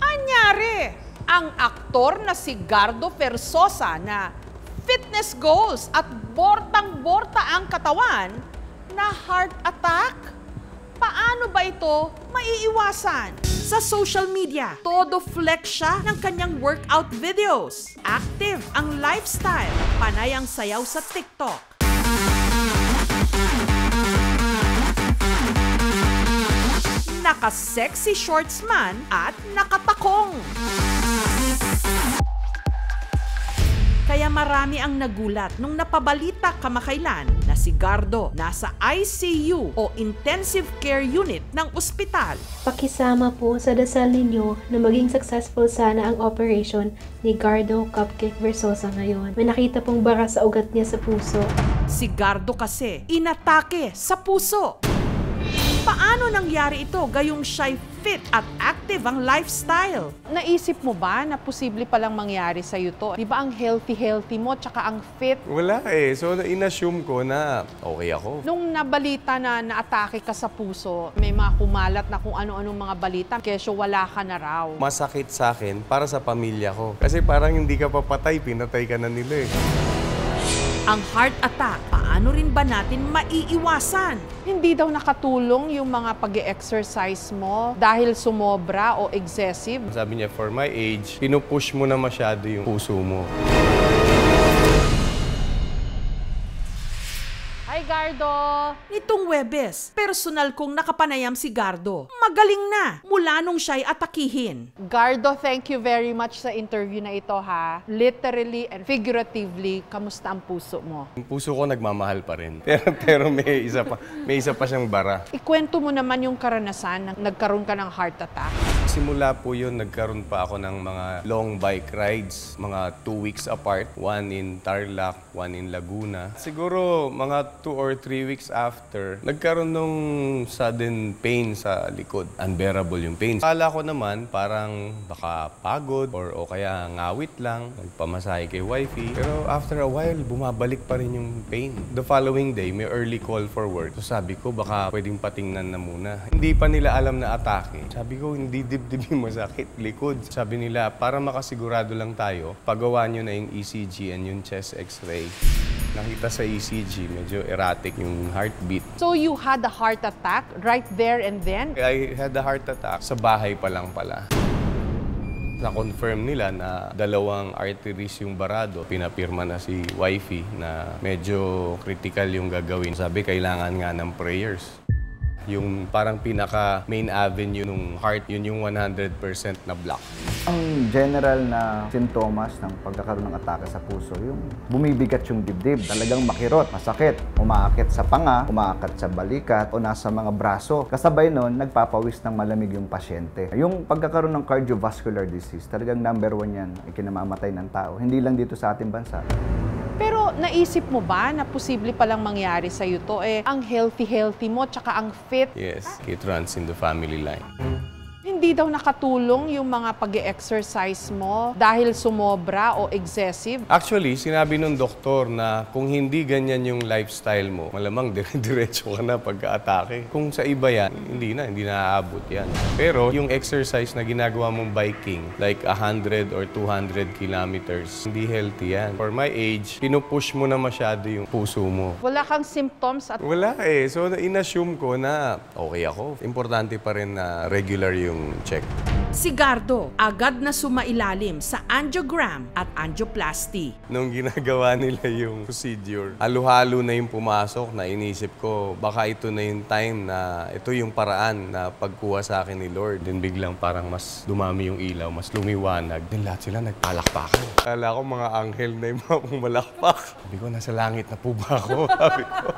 Anyari, ang aktor na si Gardo Versoza na fitness goals at bortang-borta ang katawan na heart attack? Paano ba ito maiiwasan? Sa social media, todo flex siya ng kanyang workout videos. Active ang lifestyle, panay ang sayaw sa TikTok. Naka-sexy shorts man at nakatakong. Kaya marami ang nagulat nung napabalita kamakailan na si Gardo nasa ICU o Intensive Care Unit ng ospital. Pakisama po sa dasal ninyo na maging successful sana ang operation ni Gardo Cupcake Versoza ngayon. May nakita pong bara sa ugat niya sa puso. Si Gardo kasi inatake sa puso. Paano nangyari ito gayong siya'y fit at active ang lifestyle? Naisip mo ba na posible palang mangyari sa'yo to? Di ba ang healthy-healthy mo tsaka ang fit? Wala eh. So inassume ko na okay ako. Nung nabalita na naatake ka sa puso, may mga kumalat na kung ano-anong mga balita, kesyo wala ka na raw. Masakit sa akin para sa pamilya ko. Kasi parang hindi ka papatay, pinatay ka na nila eh. Ang heart attack, paano rin ba natin maiiwasan? Hindi daw nakatulong yung mga pag-exercise mo dahil sumobra o excessive. Sabi niya, for my age, pinupush mo na masyado yung puso mo. Hi, Gardo! Nitong Huwebes, personal kong nakapanayam si Gardo. Magaling na mula nung siya'y atakihin. Gardo, thank you very much sa interview na ito, ha. Literally and figuratively, kamusta ang puso mo? Ang puso ko nagmamahal pa rin. Pero may isa pa siyang bara. Ikwento mo naman yung karanasan ng nagkaroon ka ng heart attack. Simula po yun, nagkaroon pa ako ng mga long bike rides. Mga 2 weeks apart. One in Tarlac, one in Laguna. Siguro mga 2 or 3 weeks after, nagkaroon nung sudden pain sa likod. Unbearable yung pain. Akala ko naman parang baka pagod or o kaya ngawit lang. Nagpamasahe kay wifey. Pero after a while, bumabalik pa rin yung pain. The following day, may early call for work. So sabi ko, baka pwedeng patingnan na muna. Hindi pa nila alam na atake. Sabi ko, hindi dibdib yung masakit, likod. Sabi nila, para makasigurado lang tayo, pagawa nyo na yung ECG and yung chest x-ray. Nakita sa ECG, medyo erratic yung heartbeat. So you had a heart attack right there and then? I had a heart attack sa bahay pa lang pala. Na-confirm nila na 2 arteries yung barado. Pinapirma na si wifey na medyo critical yung gagawin. Sabi, kailangan nga ng prayers. Yung parang pinaka main avenue ng heart, yun yung 100% na block. Ang general na sintomas ng pagkakaroon ng atake sa puso, yung bumibigat yung dibdib, talagang makirot, masakit, umaakit sa panga, umaakit sa balikat, o nasa mga braso. Kasabay nun, nagpapawis ng malamig yung pasyente. Yung pagkakaroon ng cardiovascular disease, talagang number 1 yan, ikinamamatay ng tao. Hindi lang dito sa ating bansa. Pero naisip mo ba na posible palang mangyari sa'yo to? Eh, ang healthy-healthy mo, tsaka ang fit. Yes, it runs in the family line. Hindi daw nakatulong yung mga pag-exercise mo dahil sumobra o excessive? Actually, sinabi nung doktor na kung hindi ganyan yung lifestyle mo, malamang diretso ka na pagka-atake. Kung sa iba yan, hindi na aabot yan. Pero yung exercise na ginagawa mong biking, like 100 or 200 kilometers, hindi healthy yan. For my age, pinupush mo na masyado yung puso mo. Wala kang symptoms? Wala eh. So, inassume ko na okay ako. Importante pa rin na regular yung check. Si Gardo, agad na sumailalim sa angiogram at angioplasty. Nung ginagawa nila yung procedure, halo-halo na yung pumasok na inisip ko, baka ito na yung time na ito yung paraan na pagkuha sa akin ni Lord. Then biglang parang mas dumami yung ilaw, mas lumiwanag. Then lahat sila nagpalakpakan. Kala ko mga anghel na yung mga pumalakpak. Sabi ko, nasa langit na po ba ako? Sabi ko.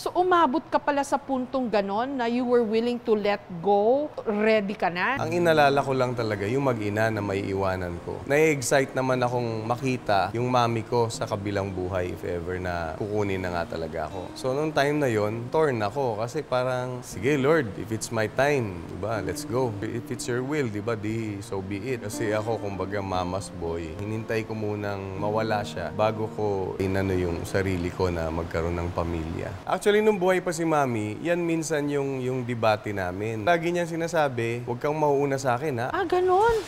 So, umabot ka pala sa puntong ganon na you were willing to let go? Ready ka na? Ang inalala ko lang talaga yung mag-ina na maiiwanan ko. Nai-excite naman akong makita yung mami ko sa kabilang buhay if ever na kukunin na nga talaga ako. So, nung time na yon, torn ako kasi parang, sige Lord, if it's my time, diba, let's go. If it's your will, diba, di, so be it. Kasi ako, kumbaga, mama's boy. Hinintay ko munang mawala siya bago ko inano yung sarili ko na magkaroon ng pamilya. Actually, Actually, nung buhay pa si Mami, yan minsan yung debate namin. Lagi niyang sinasabi, huwag kang mauuna sa akin, ha? Ah, ganun?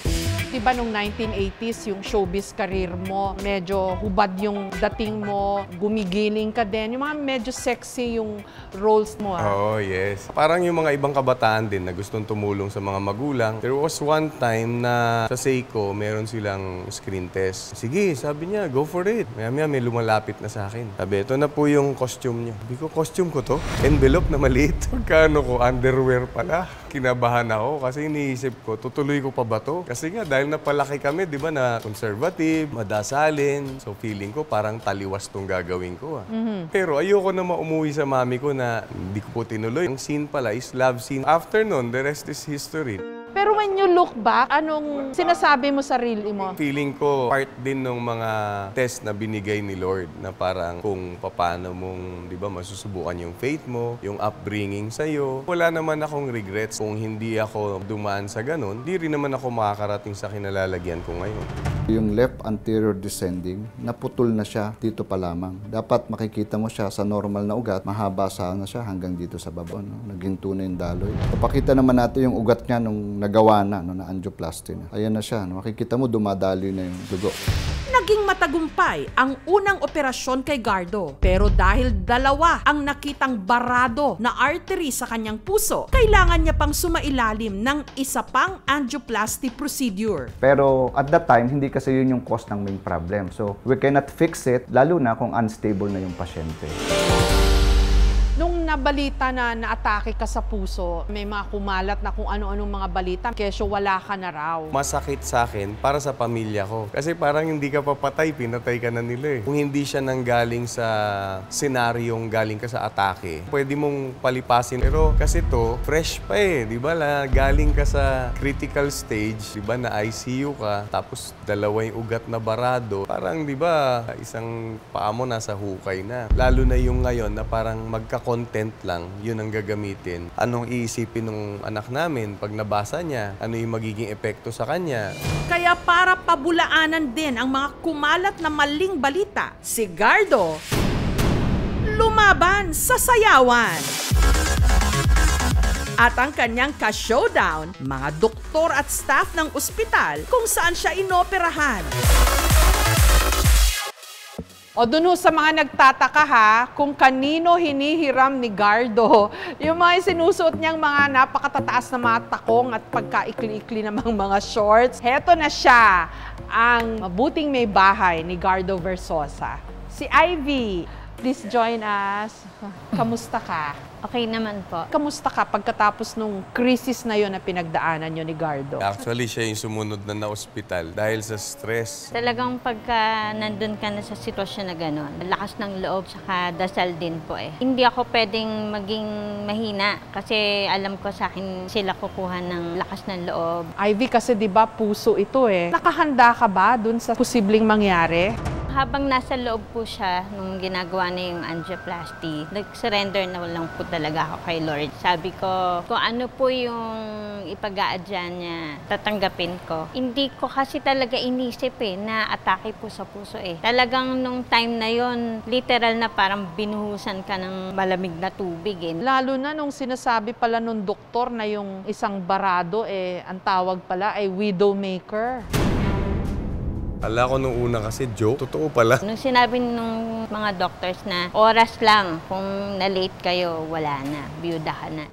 Diba nung 1980s, yung showbiz career mo, medyo hubad yung dating mo, gumigiling ka din. Yung mga medyo sexy yung roles mo, ha? Oh, yes. Parang yung mga ibang kabataan din na gustong tumulong sa mga magulang. There was one time na sa Seiko, meron silang screen test. Sige, sabi niya, go for it. Maya-maya may lumalapit na sa akin. Sabi, ito na po yung costume niyo. Sabi ko, costume ko to? Envelope na maliit. Pagkano ko, underwear pala. Kinabahan ako kasi iniisip ko, tutuloy ko pa ba to? Kasi nga, dahil napalaki kami, di ba, na conservative, madasalin. So feeling ko parang taliwas tong gagawin ko. Pero ayoko na maumuwi sa mami ko na hindi ko po tinuloy. Ang scene pala is love scene. After nun, the rest is history. Pero when you look back, anong sinasabi mo sa sarili mo? Feeling ko part din ng mga test na binigay ni Lord na parang kung paano mong, di ba, masusubukan yung faith mo, yung upbringing sa'yo. Wala naman akong regrets. Kung hindi ako dumaan sa ganun, di rin naman ako makakarating sa kinalalagyan ko ngayon. Yung left anterior descending, naputol na siya dito pa lamang. Dapat makikita mo siya sa normal na ugat, mahaba sana siya hanggang dito sa baba. No? Naging tunay yung daloy. Papakita naman natin yung ugat niya nung nagawa na, no, na angioplasty na. Ayan na siya. No? Makikita mo, dumadaloy na yung dugo. Naging matagumpay ang unang operasyon kay Gardo. Pero dahil dalawa ang nakitang barado na artery sa kanyang puso, kailangan niya pang sumailalim ng isa pang angioplasty procedure. Pero at that time, hindi kasi yun yung cause ng main problem. So we cannot fix it, lalo na kung unstable na yung pasyente. Nung nabalita na naatake ka sa puso, may mga kumalat na kung ano-anong mga balita, kesyo wala ka na raw. Masakit sa akin para sa pamilya ko. Kasi parang hindi ka papatay, pinatay ka na nila eh. Kung hindi siya nanggaling sa senaryong galing ka sa atake, pwede mong palipasin. Pero kasi to, fresh pa eh. Diba la, galing ka sa critical stage, diba na ICU ka, tapos dalawa yung ugat na barado. Parang diba, isang paa mo nasa hukay na. Lalo na yung ngayon na parang magkakaroon content lang, yun ang gagamitin. Anong iisipin ng anak namin pag nabasa niya? Ano yung magiging epekto sa kanya? Kaya para pabulaanan din ang mga kumalat na maling balita, si Gardo lumaban sa sayawan. At ang kanyang ka-showdown, mga doktor at staff ng ospital kung saan siya inoperahan. O dun sa mga nagtataka ha, kung kanino hinihiram ni Gardo yung mga sinusuot niyang mga napakatataas na mga takong at pagkaikli-ikli namang mga shorts. Heto na siya, ang mabuting may bahay ni Gardo Versoza. Si Ivy, please join us. Kamusta ka? Okay naman po. Kamusta ka pagkatapos nung crisis na yon na pinagdaanan niyo ni Gardo? Actually, siya yung sumunod na na-ospital dahil sa stress. Talagang pagka nandun ka na sa sitwasyon na gano'n, lakas ng loob, saka dasal din po eh. Hindi ako pwedeng maging mahina kasi alam ko sa akin sila kukuha ng lakas ng loob. Ivy, kasi diba puso ito eh. Nakahanda ka ba dun sa posibleng mangyari? Habang nasa loob po siya, nung ginagawa na yung angioplasty, nag-surrender na lang po talaga ako kay Lord. Sabi ko, kung ano po yung ipag-aadya niya, tatanggapin ko. Hindi ko kasi talaga inisip eh, na atake po sa puso eh. Talagang nung time na yon, literal na parang binuhusan ka ng malamig na tubig eh. Lalo na nung sinasabi pala nung doktor na yung isang barado eh, ang tawag pala ay widowmaker. Ala ko nung una kasi joke, totoo pala. Nung sinabi nung mga doctors na oras lang, kung na-late kayo, wala na, biyuda ka na.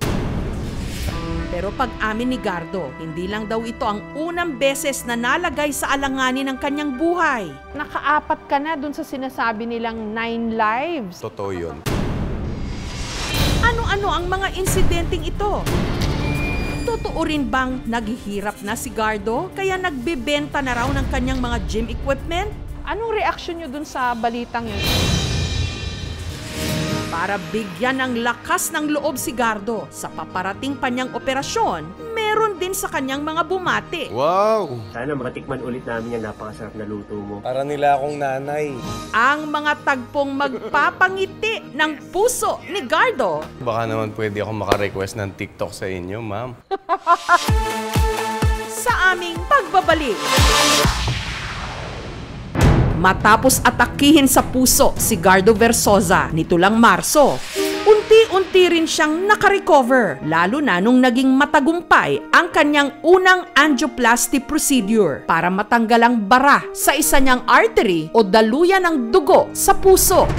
Pero pag-amin ni Gardo, hindi lang daw ito ang unang beses na nalagay sa alanganin ng kanyang buhay. Nakaapat ka na dun sa sinasabi nilang 9 lives. Totoo yun. Ano-ano ang mga insidenteng ito? Totoo rin bang naghihirap na si Gardo kaya nagbebenta na raw ng kanyang mga gym equipment? Anong reaksyon niyo dun sa balitang yun? Para bigyan ng lakas ng loob si Gardo sa paparating pa niyang operasyon, meron din sa kanyang mga bumati. Wow! Sana makatikman ulit namin yung napakasarap na luto mo. Para nila akong nanay. Ang mga tagpong magpapangiti ng puso ni Gardo. Baka naman pwede ako makarequest ng TikTok sa inyo, ma'am. Sa aming pagbabalik. Matapos atakihin sa puso si Gardo Versoza nito lang Marso, unti-unti rin siyang nakarecover, lalo na nung naging matagumpay ang kanyang unang angioplasty procedure para matanggal ang bara sa isa niyang artery o daluyan ng dugo sa puso.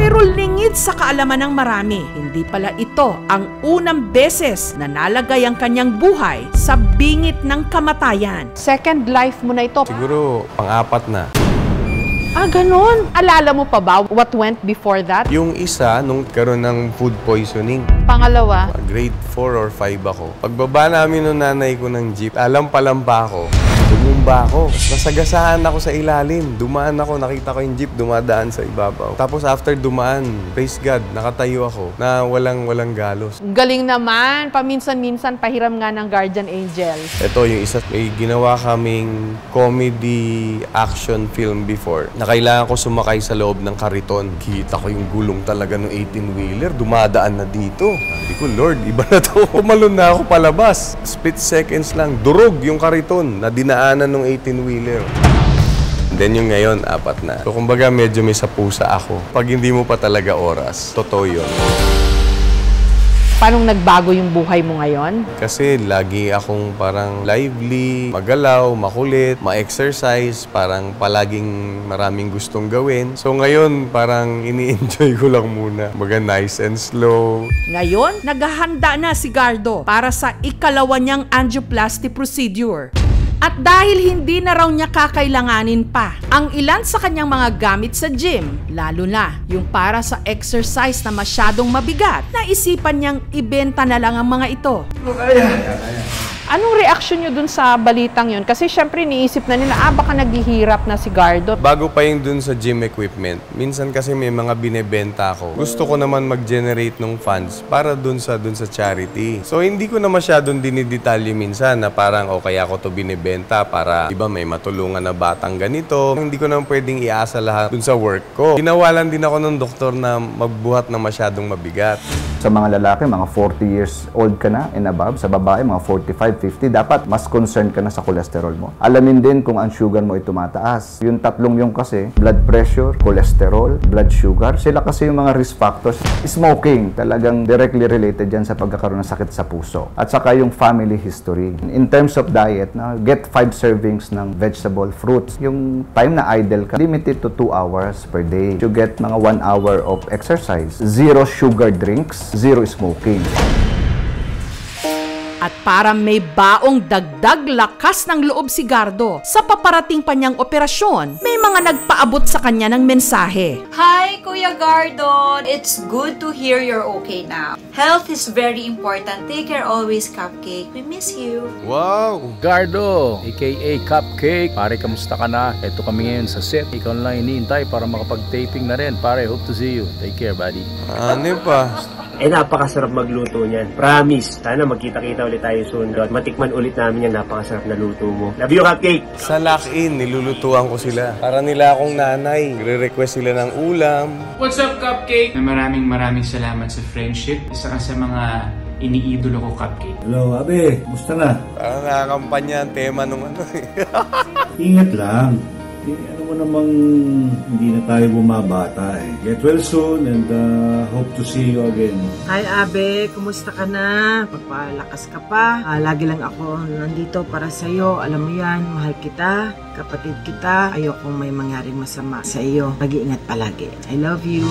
Pero lingid sa kaalaman ng marami, hindi pala ito ang unang beses na nalagay ang kanyang buhay sa bingit ng kamatayan. Second life mo na ito. Siguro pang-apat na. Ah, ganun. Alala mo pa ba what went before that? Yung isa, nung karoon ng food poisoning. Pangalawa? Grade 4 or 5 ako. Pagbaba namin nung nanay ko ng jeep, alampalampa ako. Bumumba ako. Nasagasaan ako sa ilalim. Dumaan ako, nakita ko yung jeep dumadaan sa ibabaw. Tapos after dumaan, praise God, nakatayo ako na walang galos. Galing naman. Paminsan-minsan, pahiram nga ng guardian angel. Ito yung isa. May ginawa kaming comedy action film before na kailangan ko sumakay sa loob ng kariton. Kita ko yung gulong talaga ng 18-wheeler. Dumadaan na dito. Sabi ko, Lord, iba na to. Pumalon na ako palabas. Split seconds lang. Durog yung kariton na dinaanan nung 18-wheeler. Then yung ngayon, apat na. So kumbaga medyo may sapusa ako. Pag hindi mo pa talaga oras, totoo yun. Paano nagbago yung buhay mo ngayon? Kasi lagi akong parang lively, magalaw, makulit, ma-exercise, parang palaging maraming gustong gawin. So ngayon, parang ini-enjoy ko lang muna. Baga nice and slow. Ngayon, naghahanda na si Gardo para sa ikalawa niyang angioplasty procedure. At dahil hindi na raw niya kakailanganin pa ang ilan sa kanyang mga gamit sa gym, lalo na yung para sa exercise na masyadong mabigat, naisipan niyang ibenta na lang ang mga ito. Anong reaksyon niyo dun sa balitang yun? Kasi syempre niisip na nila, baka naghihirap na si Gardo. Bago pa yung dun sa gym equipment, minsan kasi may mga binebenta ako. Gusto ko naman mag-generate ng funds para dun sa charity. So hindi ko na masyadong dinidetalye minsan na parang kaya ko to binebenta. Para iba may matulungan na batang ganito. Hindi ko naman pwedeng iasa lahat dun sa work ko. Ginawalan din ako ng doktor na magbuhat na masyadong mabigat. Sa mga lalaki, mga 40 years old ka na and above. Sa babae, mga 45, 50. Dapat mas concerned ka na sa cholesterol mo. Alamin din kung ang sugar mo ay tumataas. Yung tatlong yung kasi, blood pressure, cholesterol, blood sugar. Sila kasi yung mga risk factors. Smoking, talagang directly related yan sa pagkakaroon ng sakit sa puso. At saka yung family history. In terms of diet, get 5 servings ng vegetable fruits. Yung time na idle ka, limited to 2 hours per day. You get mga 1 hour of exercise. 0 sugar drinks. 0 smoking. At para may baong dagdag lakas ng loob si Gardo sa paparating pa niyang operasyon, may mga nagpaabot sa kanya ng mensahe. Hi, Kuya Gardo! It's good to hear you're okay now. Health is very important. Take care always, Cupcake. We miss you. Wow! Gardo, aka Cupcake. Pare, kamusta ka na? Eto kami ngayon sa set. Ikaw lang iniintay para makapag-taping na rin. Pare, hope to see you. Take care, buddy. Ano pa? Eh, napakasarap magluto niyan. Promise. Sana magkita-kita ulit tayo soon. Matikman ulit namin yan. Napakasarap na luto mo. Love you, Cupcake! Sa lock-in, nilulutuan ko sila. Para nila akong nanay. Nagre-request sila ng ulam. What's up, Cupcake? Maraming salamat sa friendship. Isa ka sa mga iniidolo ko, Cupcake. Hello, Abe. Musta na? Parang nakakampanya ang tema nung Ingat lang. Ano mo namang hindi na tayo bumabata eh. Get well soon and hope to see you again. Hi Abe, kumusta ka na? Pagpalakas ka pa. Lagi lang ako nandito para sa'yo. Alam mo yan, mahal kita, kapatid kita. Ayokong may mangyaring masama sa iyo. Mag-iingat palagi. I love you.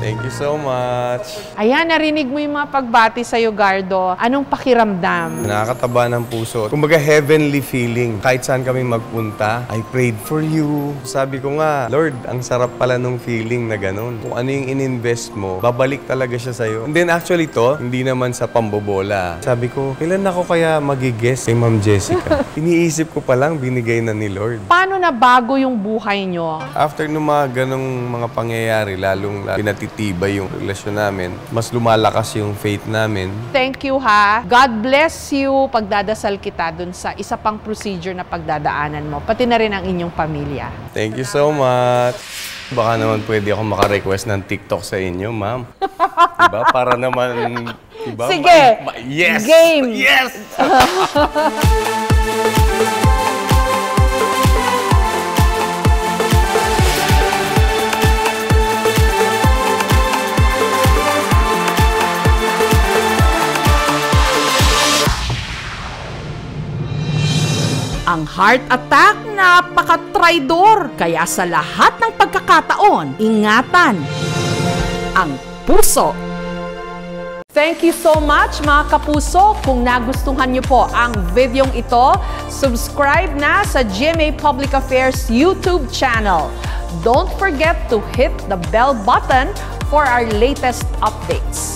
Thank you so much. Ayan, narinig mo yung mga pagbati sa'yo, Gardo. Anong pakiramdam? Nakakataba ng puso. Kumbaga, heavenly feeling. Kahit saan kami magpunta, I prayed for you. Sabi ko nga, Lord, ang sarap pala nung feeling na ganun. Kung ano yung in-invest mo, babalik talaga siya sa'yo. And then actually to, hindi naman sa pambobola. Sabi ko, kailan ako kaya magigess kay Ma'am Jessica? Iniisip ko palang binigay na ni Lord. Paano na bago yung buhay nyo? After nung mga ganung mga pangyayari, lalong tibay yung relasyon namin. Mas lumalakas yung faith namin. Thank you ha. God bless you. Pagdadasal kita dun sa isa pang procedure na pagdadaanan mo. Pati na rin ang inyong pamilya. Thank you so much. Baka naman pwede ako makarequest ng TikTok sa inyo, ma'am. Diba? Para naman... Diba? Sige! Yes! Game! Yes! Ang heart attack na napaka-traidor. Kaya sa lahat ng pagkakataon, ingatan ang puso. Thank you so much mga kapuso. Kung nagustuhan niyo po ang videong ito, subscribe na sa GMA Public Affairs YouTube channel. Don't forget to hit the bell button for our latest updates.